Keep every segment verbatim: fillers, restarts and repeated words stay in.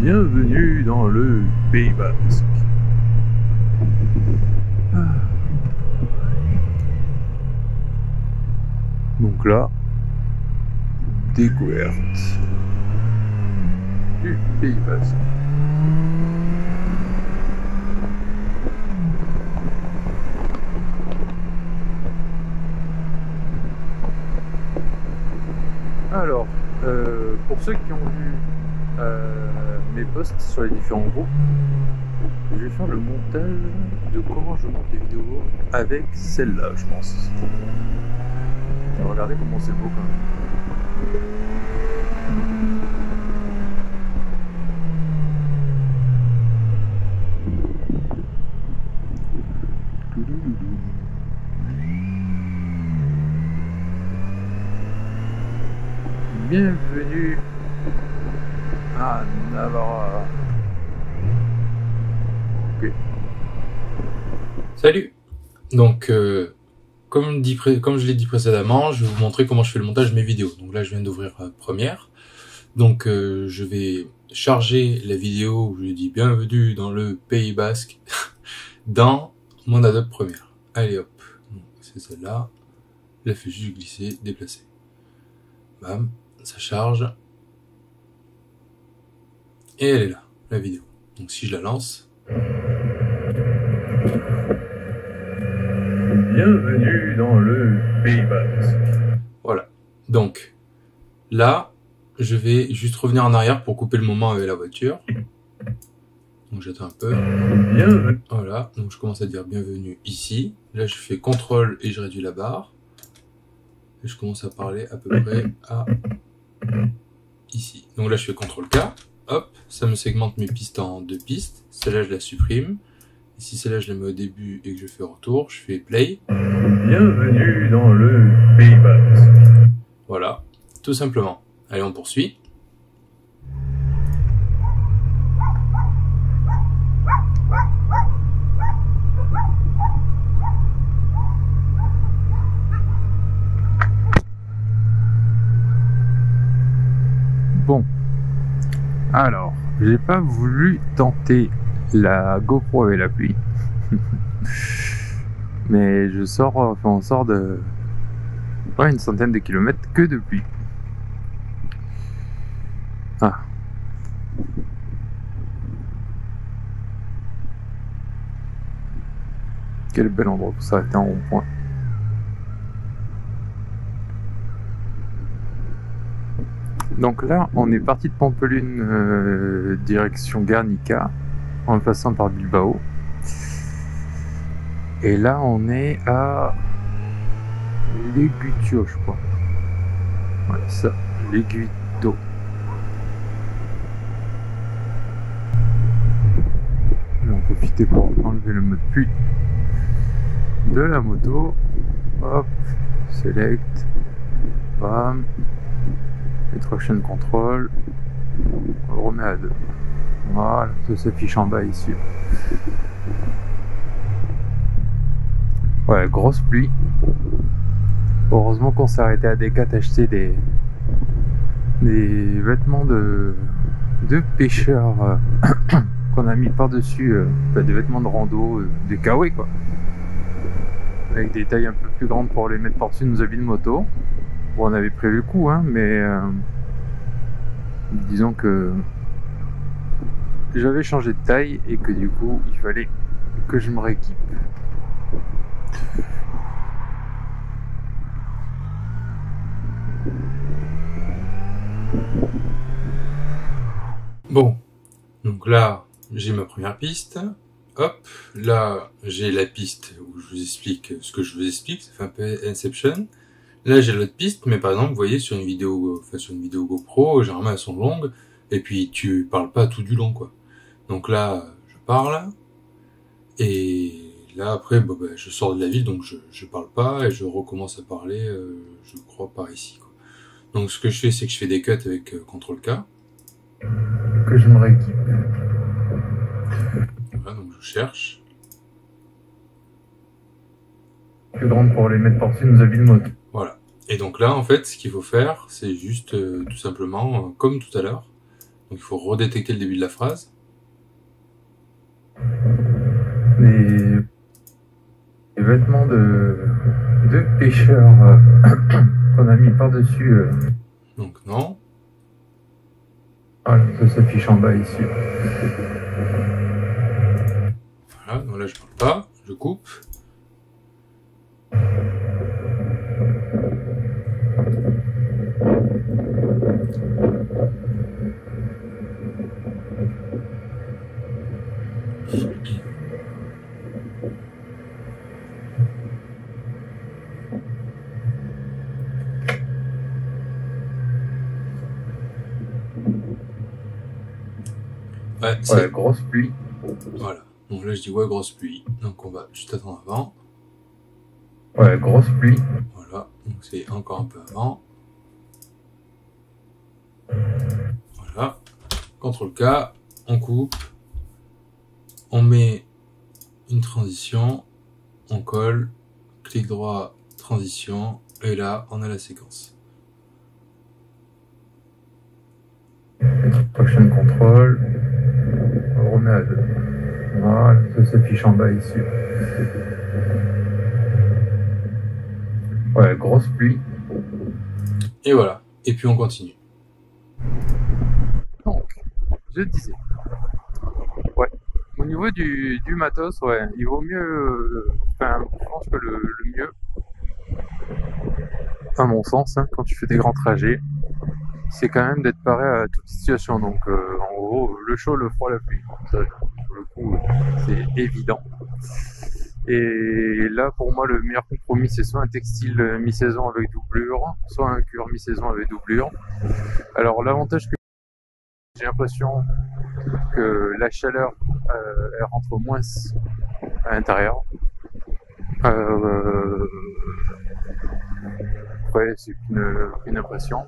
Bienvenue dans le Pays Basque. Ah. Donc là, découverte du Pays Basque. Alors, euh, pour ceux qui ont vu euh, mes posts sur les différents groupes, je vais faire le montage de comment je monte les vidéos avec celle-là, je pense. Alors, regardez comment c'est beau quand même. Bienvenue à Navarra. Okay. Salut. Donc, euh, comme, dit pré comme je l'ai dit précédemment, je vais vous montrer comment je fais le montage de mes vidéos. Donc là, je viens d'ouvrir euh, Premiere. Donc, euh, je vais charger la vidéo où je dis bienvenue dans le Pays Basque dans mon Adobe Premiere. Allez hop, c'est celle-là. Je la fais juste glisser, déplacer. Bam. Ça charge et elle est là, la vidéo. Donc si je la lance, bienvenue dans le Pays Basque. Voilà. Donc là, je vais juste revenir en arrière pour couper le moment avec la voiture. Donc j'attends un peu. Bienvenue. Voilà. Donc je commence à dire bienvenue ici. Là, je fais contrôle et je réduis la barre. Et je commence à parler à peu près à ici. Donc là, je fais contrôle K. Hop, ça me segmente mes pistes en deux pistes. Celle-là, je la supprime. Et si celle-là, je la mets au début et que je fais retour, je fais play. Bienvenue dans le Pays Basque. Voilà, tout simplement. Allez, on poursuit. Bon, alors, j'ai pas voulu tenter la GoPro avec la pluie, mais je sors, enfin on sort de ouais, une centaine de kilomètres que de pluie. Ah. Quel bel endroit pour s'arrêter en rond-point. Donc là, on est parti de Pampelune, euh, direction Guernica, en passant par Bilbao. Et là, on est à l'Aiguito, je crois. Voilà, ouais, ça, l'Aiguito. On va profiter pour enlever le mode pull de la moto. Hop, select, bam. Les trois chaînes contrôle, on le remet à deux. Voilà, ça s'affiche en bas ici. Ouais, grosse pluie. Heureusement qu'on s'est arrêté à Décathlon acheter des, des vêtements de, de pêcheurs euh, qu'on a mis par-dessus, euh, enfin, des vêtements de rando, euh, des kawaii quoi. Avec des tailles un peu plus grandes pour les mettre par-dessus nos habits de moto. Bon, on avait prévu le coup, hein, mais euh, disons que j'avais changé de taille et que du coup il fallait que je me rééquipe. Bon, donc là j'ai ma première piste. Hop, là j'ai la piste où je vous explique ce que je vous explique, ça fait un peu Inception. Là j'ai l'autre piste, mais par exemple vous voyez sur une vidéo, enfin sur une vidéo GoPro, généralement elles sont longues, et puis tu parles pas tout du long quoi. Donc là je parle, et là après bah, bah, je sors de la ville donc je, je parle pas et je recommence à parler, euh, je crois par ici quoi. Donc ce que je fais c'est que je fais des cuts avec euh, contrôle K. Que je me rééquipe. Voilà, donc je cherche. Plus grande pour les mettre par-dessus nos habits de mode. Voilà. Et donc là, en fait, ce qu'il faut faire, c'est juste euh, tout simplement, euh, comme tout à l'heure, Donc il faut redétecter le début de la phrase. Les, les vêtements de, de pêcheurs euh, qu'on a mis par-dessus. Euh... Donc non. Voilà, ça s'affiche en bas ici. Voilà, donc là je parle pas, je coupe. Ouais, ouais, grosse pluie. Voilà. Donc là, je dis ouais, grosse pluie. Donc on va juste attendre avant. Ouais, grosse pluie. Voilà. Donc c'est encore un peu avant. Voilà. contrôle K. On coupe. On met une transition. On colle. Clic droit, transition. Et là, on a la séquence. Action control. On remet à deux. Voilà, ça s'affiche en bas ici. Ouais, grosse pluie. Et voilà. Et puis on continue. Donc, je disais. Ouais. Au niveau du, du matos, ouais, il vaut mieux. Enfin, je pense que le, le mieux, à mon sens, hein, quand tu fais des grands trajets, c'est quand même d'être paré à toute situation. Donc, euh, en gros, le chaud, le froid, la pluie. Ça, pour le coup, c'est évident. Et là, pour moi, le meilleur compromis, c'est soit un textile mi-saison avec doublure, soit un cuir mi-saison avec doublure. Alors, l'avantage que j'ai l'impression que la chaleur, euh, elle rentre moins à l'intérieur. Euh... Ouais, c'est une, une impression.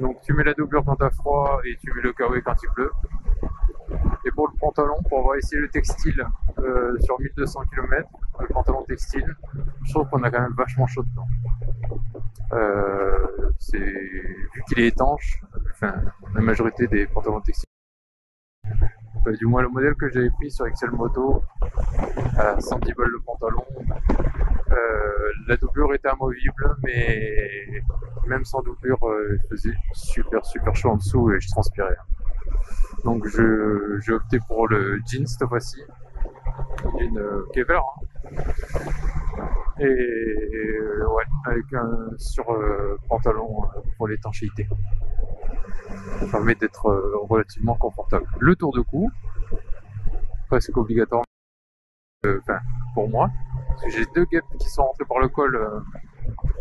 Donc tu mets la doublure quand t'as froid et tu mets le kawaii quand il pleut. Et pour le pantalon, pour avoir essayé le textile euh, sur mille deux cents kilomètres, le pantalon textile, je trouve qu'on a quand même vachement chaud dedans. Euh, c'est, vu qu'il est étanche, enfin la majorité des pantalons textiles, bah, du moins le modèle que j'avais pris sur XLMoto, à cent dix balles le pantalon, Euh, la doublure était amovible, mais même sans doublure, euh, il faisait super super chaud en dessous et je transpirais. Donc je j'ai opté pour le jean cette fois-ci, une euh, Kevlar, hein. et, et euh, ouais, avec un sur euh, pantalon euh, pour l'étanchéité. Ça permet d'être euh, relativement confortable. Le tour de cou, presque obligatoire, euh, enfin pour moi. J'ai deux guêpes qui sont rentrées par le col euh,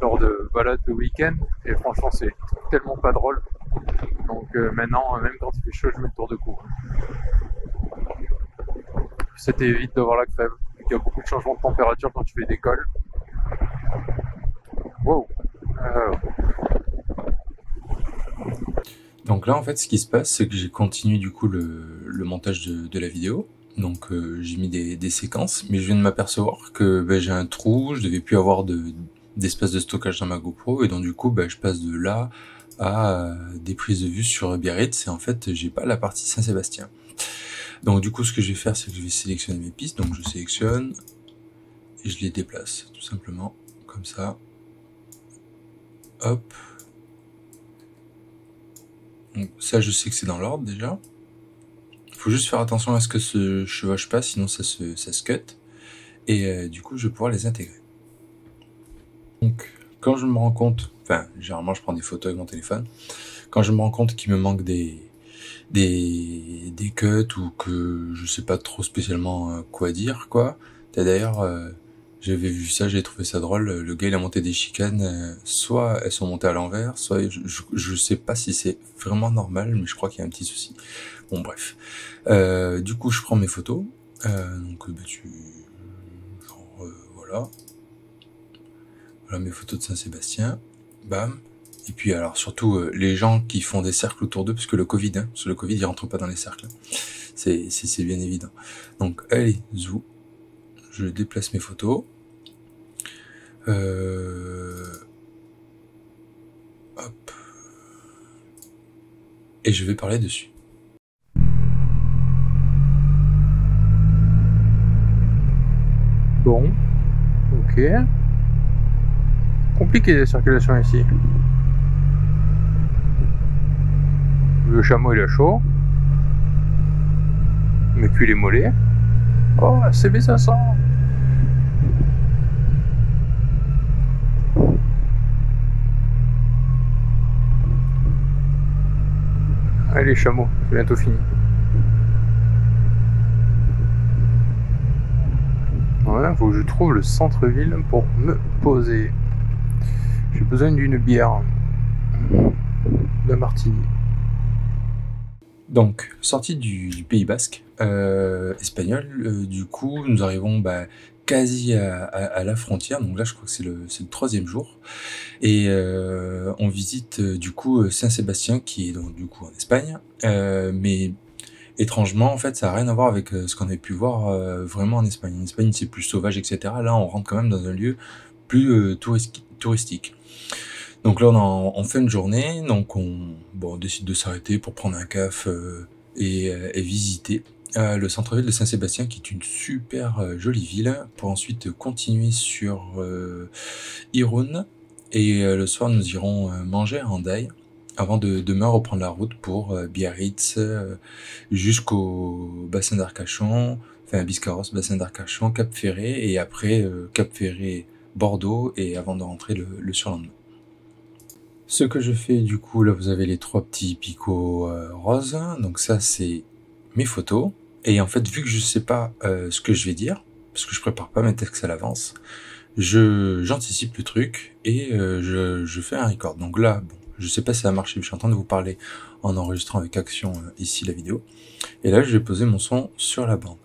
lors de balades le week-end et franchement c'est tellement pas drôle. Donc euh, maintenant, même quand il fait chaud, je mets le tour de cou. C'était vite d'avoir la crève. Il y a beaucoup de changements de température quand tu fais des cols. Wow. Euh... Donc là en fait ce qui se passe c'est que j'ai continué du coup le, le montage de, de la vidéo. Donc euh, j'ai mis des, des séquences, mais je viens de m'apercevoir que ben, j'ai un trou, je devais plus avoir de d'espace de stockage dans ma GoPro, et donc du coup ben, je passe de là à euh, des prises de vue sur Biarritz, et en fait j'ai pas la partie Saint-Sébastien. Donc du coup ce que je vais faire c'est que je vais sélectionner mes pistes, donc je sélectionne, et je les déplace, tout simplement, comme ça. Hop. Donc ça je sais que c'est dans l'ordre déjà. Faut juste faire attention à ce que se chevauche pas, sinon ça se, ça se cut, et euh, du coup je vais pouvoir les intégrer. Donc quand je me rends compte, enfin généralement je prends des photos avec mon téléphone, quand je me rends compte qu'il me manque des, des des cuts ou que je sais pas trop spécialement quoi dire quoi, d'ailleurs euh, j'avais vu ça, j'ai trouvé ça drôle, le gars il a monté des chicanes, euh, soit elles sont montées à l'envers, soit je, je, je sais pas si c'est vraiment normal, mais je crois qu'il y a un petit souci. Bon bref, euh, du coup je prends mes photos, euh, donc bah, tu... Genre, euh, voilà, voilà mes photos de Saint-Sébastien, bam, et puis alors surtout euh, les gens qui font des cercles autour d'eux, parce que le Covid, hein, parce que le Covid il rentre pas dans les cercles, c'est c'est bien évident. Donc allez, zou, je déplace mes photos. Euh... Hop. et je vais parler dessus. Bon, ok. Compliqué la circulation ici. Le chameau il a chaud. Mais puis les mollets. Oh, C B cinq cents. Allez les chameaux, c'est bientôt fini. Ouais, faut que je trouve le centre-ville pour me poser. J'ai besoin d'une bière. D'un martini. Donc, sortie du, du Pays Basque, euh, espagnol, euh, du coup, nous arrivons bah, quasi à, à, à la frontière. Donc là, je crois que c'est le, le troisième jour. Et euh, on visite euh, du coup Saint-Sébastien, qui est donc du coup en Espagne. Euh, mais étrangement, en fait, ça n'a rien à voir avec euh, ce qu'on avait pu voir euh, vraiment en Espagne. En Espagne, c'est plus sauvage, et cetera. Là, on rentre quand même dans un lieu plus euh, touristique. Donc là, on est en, en fin de journée, donc on, bon, on décide de s'arrêter pour prendre un café euh, et, et visiter euh, le centre-ville de Saint-Sébastien, qui est une super euh, jolie ville, pour ensuite continuer sur euh, Irun, et euh, le soir, nous irons euh, manger à Hendaye, avant de demain reprendre la route pour euh, Biarritz, euh, jusqu'au bassin d'Arcachon, enfin Biscarrosse, bassin d'Arcachon, Cap Ferret, et après euh, Cap Ferret, Bordeaux, et avant de rentrer le, le surlendemain. Ce que je fais du coup, là vous avez les trois petits picots euh, roses, donc ça c'est mes photos, et en fait vu que je sais pas euh, ce que je vais dire, parce que je prépare pas mes textes à l'avance, je j'anticipe le truc et euh, je, je fais un record. Donc là, bon, je sais pas si ça a marché, mais je suis en train de vous parler en enregistrant avec Action euh, ici la vidéo, et là je vais poser mon son sur la bande.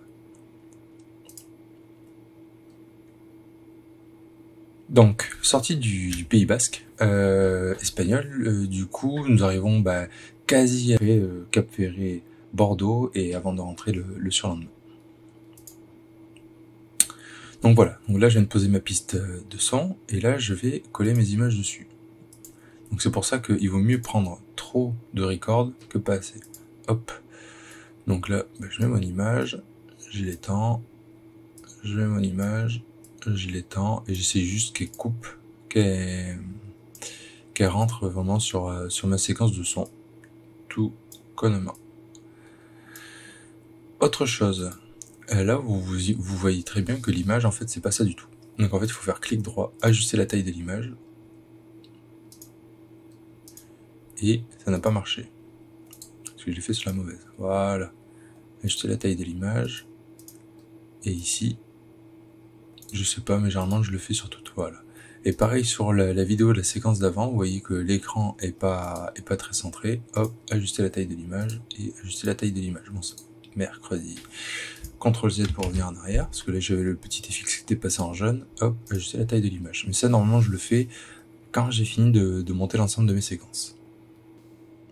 Donc, sortie du, du Pays Basque, euh, espagnol, euh, du coup, nous arrivons bah, quasi à euh, Cap Ferret, Bordeaux, et avant de rentrer le, le surlendemain. Donc voilà, donc là je viens de poser ma piste de son, et là je vais coller mes images dessus. Donc c'est pour ça qu'il vaut mieux prendre trop de records que pas assez. Hop. Donc là, bah, je mets mon image, je l'étends, je mets mon image... je l'étends et j'essaie juste qu'elle coupe, qu'elle qu'elle rentre vraiment sur, euh, sur ma séquence de son, tout connement. Autre chose, euh, là vous, vous, vous voyez très bien que l'image en fait c'est pas ça du tout. Donc en fait il faut faire clic droit, ajuster la taille de l'image, et ça n'a pas marché, parce que je l'ai fait sur la mauvaise. Voilà, ajuster la taille de l'image, et ici... je sais pas, mais généralement je le fais sur toute toile. Et pareil sur la, la vidéo de la séquence d'avant, vous voyez que l'écran est pas, est pas très centré. Hop, ajuster la taille de l'image et ajuster la taille de l'image. Bon, c'est mercredi. contrôle Z pour revenir en arrière, parce que là j'avais le petit F X qui était passé en jaune. Hop, ajuster la taille de l'image. Mais ça, normalement, je le fais quand j'ai fini de, de monter l'ensemble de mes séquences.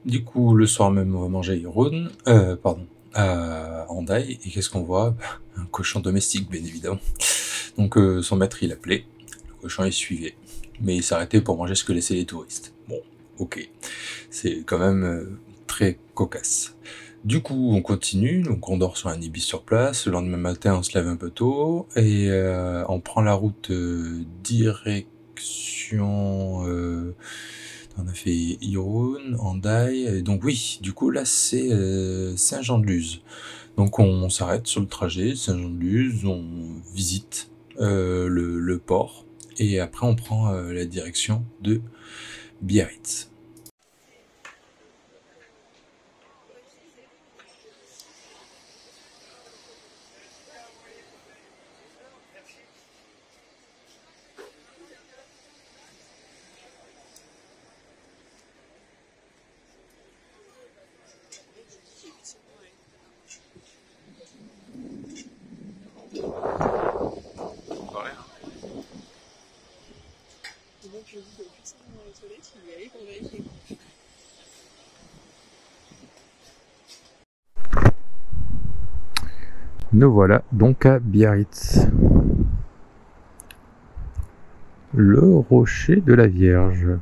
Du coup, le soir même, on va manger à Irun, euh, pardon, à Hendaye. Et qu'est-ce qu'on voit? Un cochon domestique, bien évidemment. Donc euh, son maître il appelait, le cochon il suivait, mais il s'arrêtait pour manger ce que laissaient les touristes. Bon, ok, c'est quand même euh, très cocasse. Du coup on continue, donc on dort sur un ibis sur place, le lendemain matin on se lève un peu tôt, et euh, on prend la route euh, direction... Euh, on a fait Irun, Hendaye, donc oui, du coup là c'est euh, Saint-Jean-de-Luz. Donc on, on s'arrête sur le trajet Saint-Jean-de-Luz, on visite Euh, le, le port, et après on prend euh, la direction de Biarritz. Nous voilà donc à Biarritz. Le rocher de la Vierge.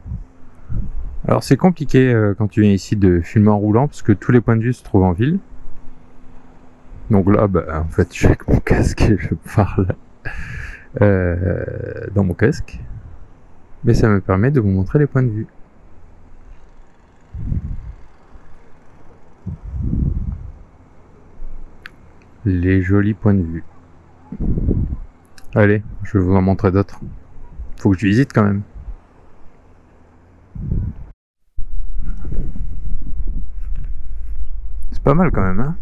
Alors c'est compliqué euh, quand tu viens ici de filmer en roulant parce que tous les points de vue se trouvent en ville. Donc là, bah, en fait, je suis avec mon casque et je parle euh, dans mon casque. Mais ça me permet de vous montrer les points de vue. Les jolis points de vue. Allez, je vais vous en montrer d'autres. Faut que je visite quand même. C'est pas mal quand même, hein?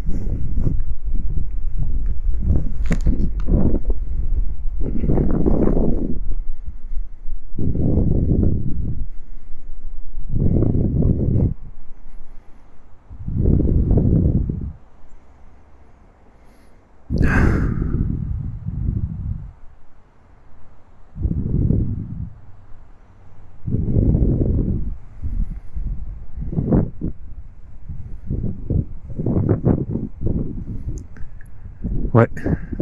Ouais,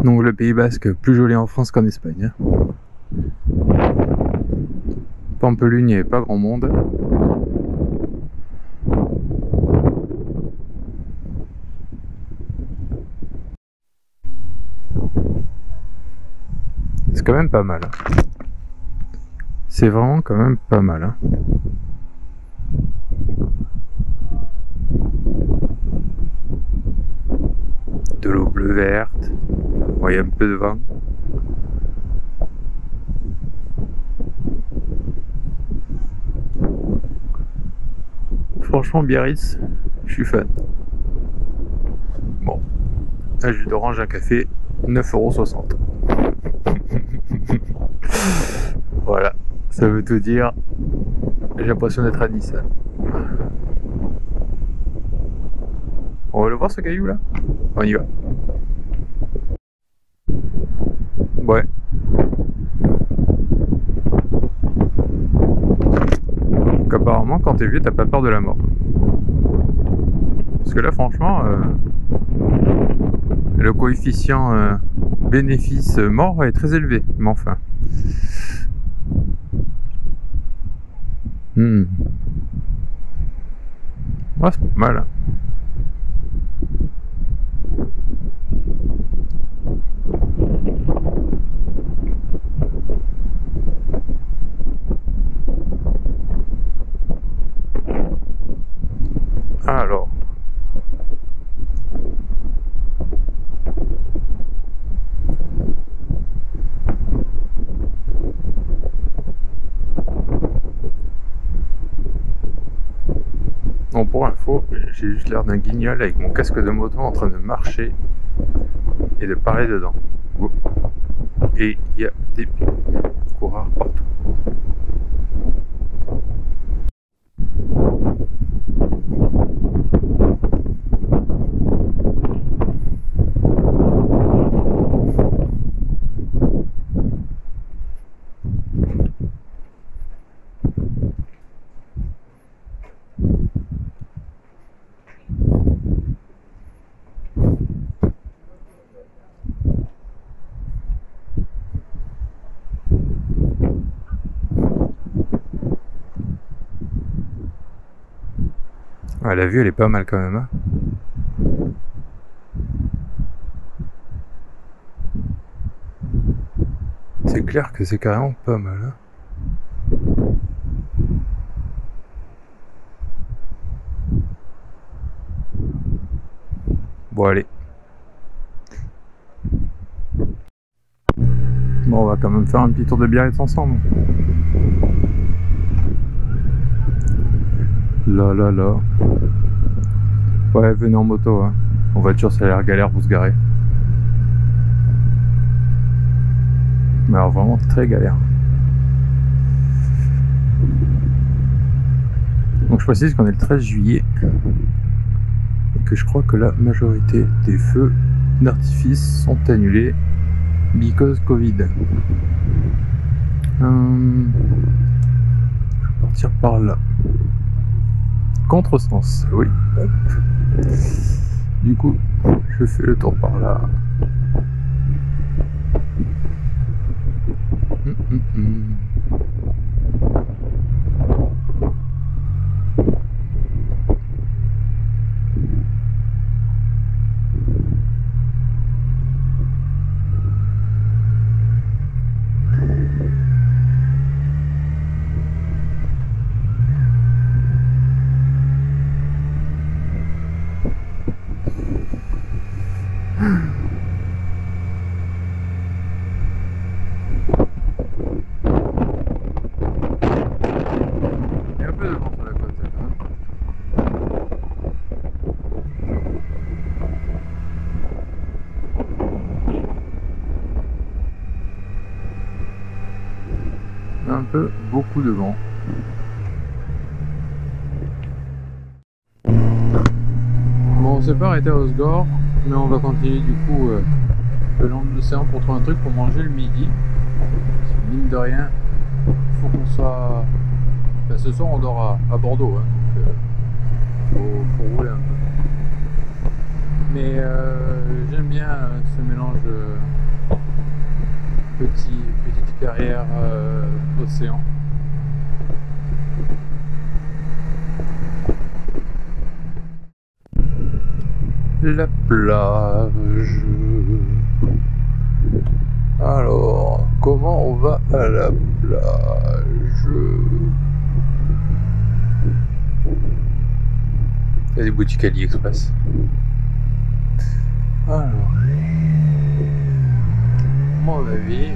donc le Pays Basque plus joli en France qu'en Espagne. Pampelune, il n'y avait pas grand monde. C'est quand même pas mal. C'est vraiment quand même pas mal. Hein. De l'eau bleue verte, bon, il y a un peu de vent. Franchement, Biarritz, je suis fan. Bon, un jus d'orange, un café, neuf euros soixante. Voilà, ça veut tout dire. J'ai l'impression d'être à Nice. On va le voir ce caillou là? On y va. Ouais. Donc apparemment quand t'es vieux t'as pas peur de la mort. Parce que là franchement euh, le coefficient euh, bénéfice mort est très élevé. Mais enfin. Hmm. Ouais, c'est pas mal. Hein. Alors, non, pour info, j'ai juste l'air d'un guignol avec mon casque de moto en train de marcher et de parler dedans. Et il y a des coureurs partout. Ah, la vue elle est pas mal quand même. Hein. C'est clair que c'est carrément pas mal. Hein. Bon allez. Bon on va quand même faire un petit tour de Biarritz ensemble. Là là là. Ouais, venez en moto, hein. En voiture ça a l'air galère pour se garer. Mais alors vraiment très galère. Donc je précise qu'on est le treize juillet. Et que je crois que la majorité des feux d'artifice sont annulés. Because Covid. Hum, je vais partir par là. Contresens, oui. Du coup, je fais le tour par là. Mm-mm-mm. peu beaucoup de vent. Bon, on s'est pas arrêté à Hossegor, mais on va continuer du coup euh, le long de l'océan pour trouver un truc pour manger le midi. Mine de rien, faut qu'on soit... Enfin, ce soir on dort à, à Bordeaux, hein, donc euh, faut, faut rouler un peu. Mais euh, j'aime bien euh, ce mélange euh, petit, petite carrière euh, océan. La plage. Alors, comment on va à la plage? Il y a des boutiques AliExpress. Alors, mon avis.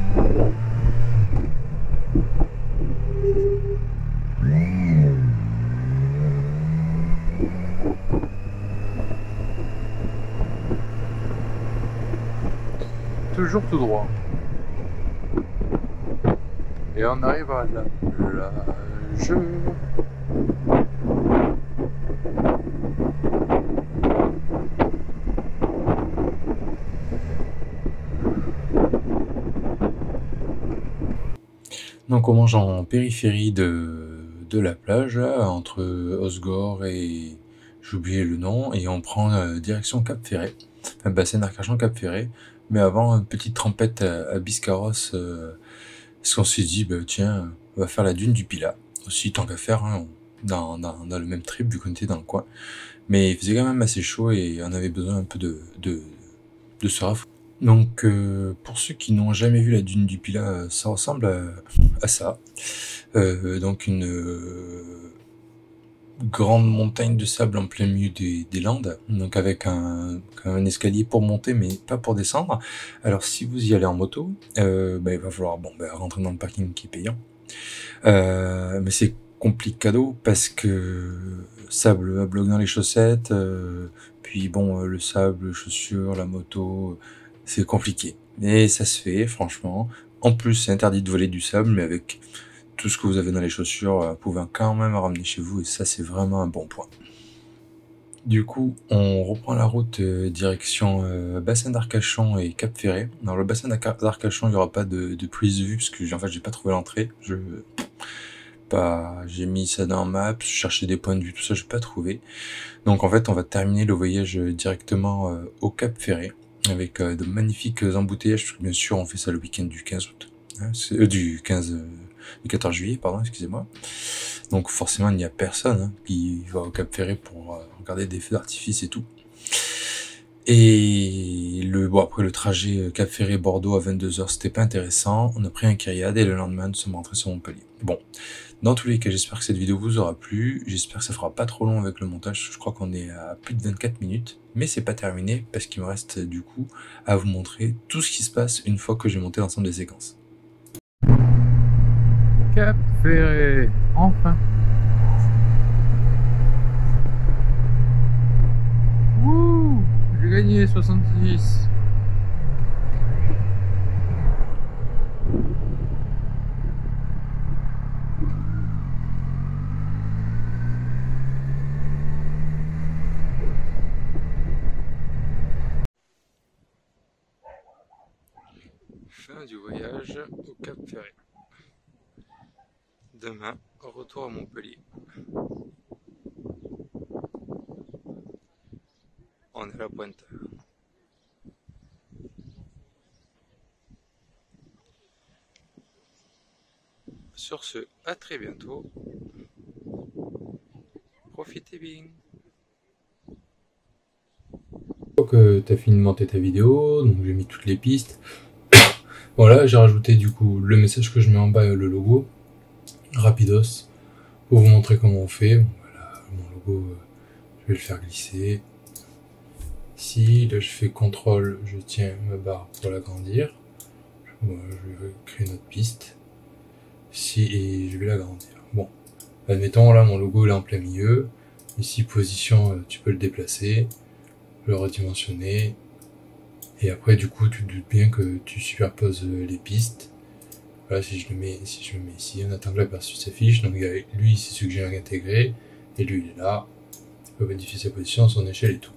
Toujours tout droit. Et on arrive à la plage. Donc on mange en périphérie de, de la plage, là, entre Hossegor et... j'ai oublié le nom, et on prend euh, direction Cap Ferret, enfin, bassin d'Arcachon Cap Ferret, mais avant une petite trempette à, à Biscarrosse, euh, parce qu'on s'est dit, bah, tiens, on va faire la dune du Pila, aussi tant qu'à faire, hein, dans, dans, dans le même trip, vu qu'on était dans le coin, mais il faisait quand même assez chaud et on avait besoin un peu de, de, de se rafraîchir. Donc euh, pour ceux qui n'ont jamais vu la dune du Pila, euh, ça ressemble à, à ça. Euh, donc une euh, grande montagne de sable en plein milieu des, des landes, donc avec un, un escalier pour monter mais pas pour descendre. Alors si vous y allez en moto, euh, bah, il va falloir bon, bah, rentrer dans le parking qui est payant. Euh, mais c'est compliqué cadeau parce que sable bloque dans les chaussettes, euh, puis bon euh, le sable, les chaussures, la moto... C'est compliqué, mais ça se fait, franchement. En plus, c'est interdit de voler du sable, mais avec tout ce que vous avez dans les chaussures, vous pouvez quand même ramener chez vous, et ça, c'est vraiment un bon point. Du coup, on reprend la route euh, direction euh, bassin d'Arcachon et Cap Ferret. Dans le bassin d'Arcachon, il n'y aura pas de, de prise de vue, parce que en fait, j'ai pas trouvé l'entrée. Je... Bah, j'ai mis ça dans Maps, chercher des points de vue, tout ça, j'ai pas trouvé. Donc en fait, on va terminer le voyage directement euh, au Cap Ferret, avec euh, de magnifiques embouteillages, parce que bien sûr on fait ça le week-end du quinze août, hein, euh, du quinze, euh, du quatorze juillet, pardon, excusez-moi. Donc forcément il n'y a personne hein, qui va au Cap Ferret pour euh, regarder des feux d'artifice et tout. Et le bon après le trajet Cap Ferret Bordeaux à vingt-deux heures, c'était pas intéressant. On a pris un Kyriade et le lendemain nous sommes rentrés sur Montpellier. Bon, dans tous les cas, j'espère que cette vidéo vous aura plu. J'espère que ça fera pas trop long avec le montage. Je crois qu'on est à plus de vingt-quatre minutes. Mais c'est pas terminé parce qu'il me reste du coup à vous montrer tout ce qui se passe une fois que j'ai monté l'ensemble des séquences. Cap Ferret, enfin. Wouh, j'ai gagné soixante-six. Fin du voyage au Cap Ferret. Demain, retour à Montpellier. On est à la pointe. Sur ce, à très bientôt. Profitez bien. Donc, euh, tu as fini de monter ta vidéo, donc j'ai mis toutes les pistes. Voilà, j'ai rajouté du coup le message que je mets en bas et le logo, rapidos, pour vous montrer comment on fait. Voilà, mon logo, euh, je vais le faire glisser. Ici, là je fais contrôle, je tiens ma barre pour l'agrandir. Voilà, je vais créer notre piste. Ici, et je vais l'agrandir. Bon, admettons, là mon logo il est en plein milieu. Ici, position, tu peux le déplacer, le redimensionner. Et après, du coup, tu te doutes bien que tu superposes les pistes. Voilà, si je le mets, si je le mets ici, on attend que l'aperçu s'affiche. Donc lui, c'est celui que j'ai intégré, et lui, il est là. On peut modifier sa position, son échelle et tout.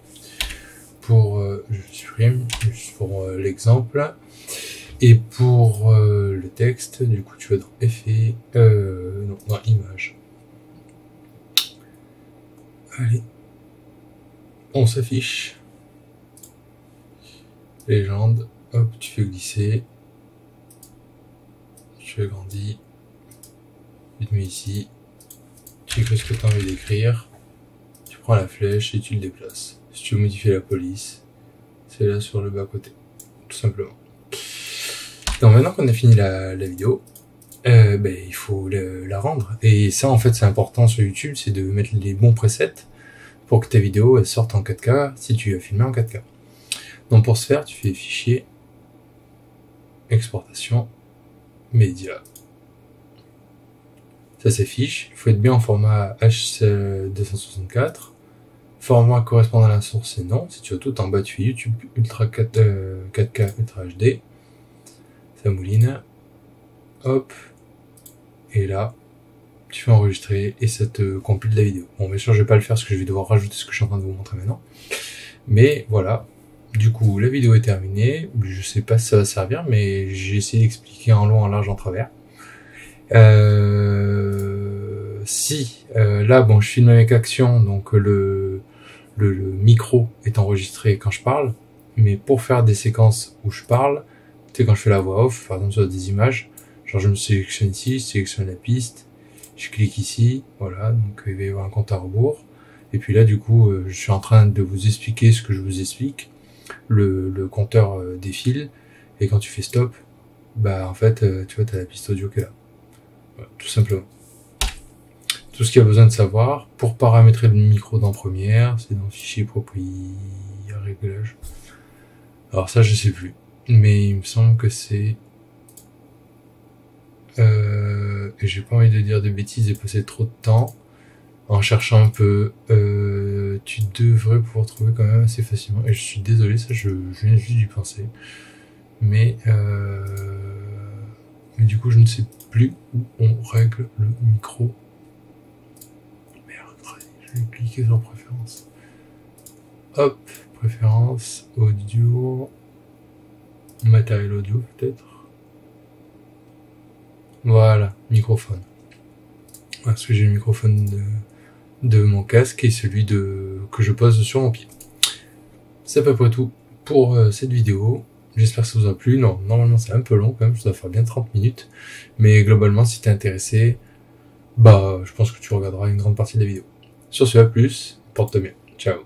Pour, euh, je supprime, juste pour euh, l'exemple. Et pour euh, le texte, du coup, tu vas dans effet, euh, non, dans image. Allez, on s'affiche. Légende, hop, tu fais glisser. Tu agrandis, tu te mets ici, tu écris ce que tu as envie d'écrire, tu prends la flèche et tu le déplaces. Si tu veux modifier la police, c'est là sur le bas côté, tout simplement. Donc maintenant qu'on a fini la, la vidéo, euh, ben, il faut le, la rendre. Et ça en fait c'est important sur YouTube, c'est de mettre les bons presets pour que ta vidéo elle sorte en quatre K si tu as filmé en quatre K. Donc pour ce faire, tu fais fichier, exportation, média. Ça s'affiche, il faut être bien en format H deux cent soixante-quatre. Format correspondant à la source, c'est non. Si tu as tout en bas, tu fais YouTube Ultra quatre K Ultra H D. Ça mouline. Hop. Et là, tu fais enregistrer et ça te compile la vidéo. Bon, bien sûr, je vais pas le faire parce que je vais devoir rajouter ce que je suis en train de vous montrer maintenant. Mais voilà. Du coup, la vidéo est terminée. Je sais pas si ça va servir, mais j'ai essayé d'expliquer en long, en large, en travers. Euh, si, euh, là, bon, je filme avec Action, donc le, le, le micro est enregistré quand je parle. Mais pour faire des séquences où je parle, tu sais, quand je fais la voix off, par exemple sur des images, genre je me sélectionne ici, je sélectionne la piste, je clique ici, voilà, donc il va y avoir un compte à rebours. Et puis là, du coup, euh, je suis en train de vous expliquer ce que je vous explique. Le, le compteur euh, défile et quand tu fais stop, bah en fait euh, tu vois t'as la piste audio qui est là, voilà, tout simplement. Tout ce qu'il y a besoin de savoir pour paramétrer le micro dans Première, c'est dans fichier propriété réglage. Alors ça je sais plus, mais il me semble que c'est euh, et j'ai pas envie de dire de bêtises et passer trop de temps en cherchant un peu, euh, tu devrais pouvoir trouver quand même assez facilement. Et je suis désolé, ça je, je viens juste d'y penser. Mais, euh, mais du coup je ne sais plus où on règle le micro. Merde, je vais cliquer sur préférence. Hop, préférence, audio, matériel audio peut-être. Voilà, microphone. Parce que j'ai le microphone de... de mon casque et celui de que je pose sur mon pied. C'est à peu près tout pour euh, cette vidéo. J'espère que ça vous a plu. Non, normalement c'est un peu long quand même, ça doit faire bien trente minutes. Mais globalement, si t'es intéressé, bah je pense que tu regarderas une grande partie de la vidéo. Sur ce, à plus, porte-toi bien. Ciao.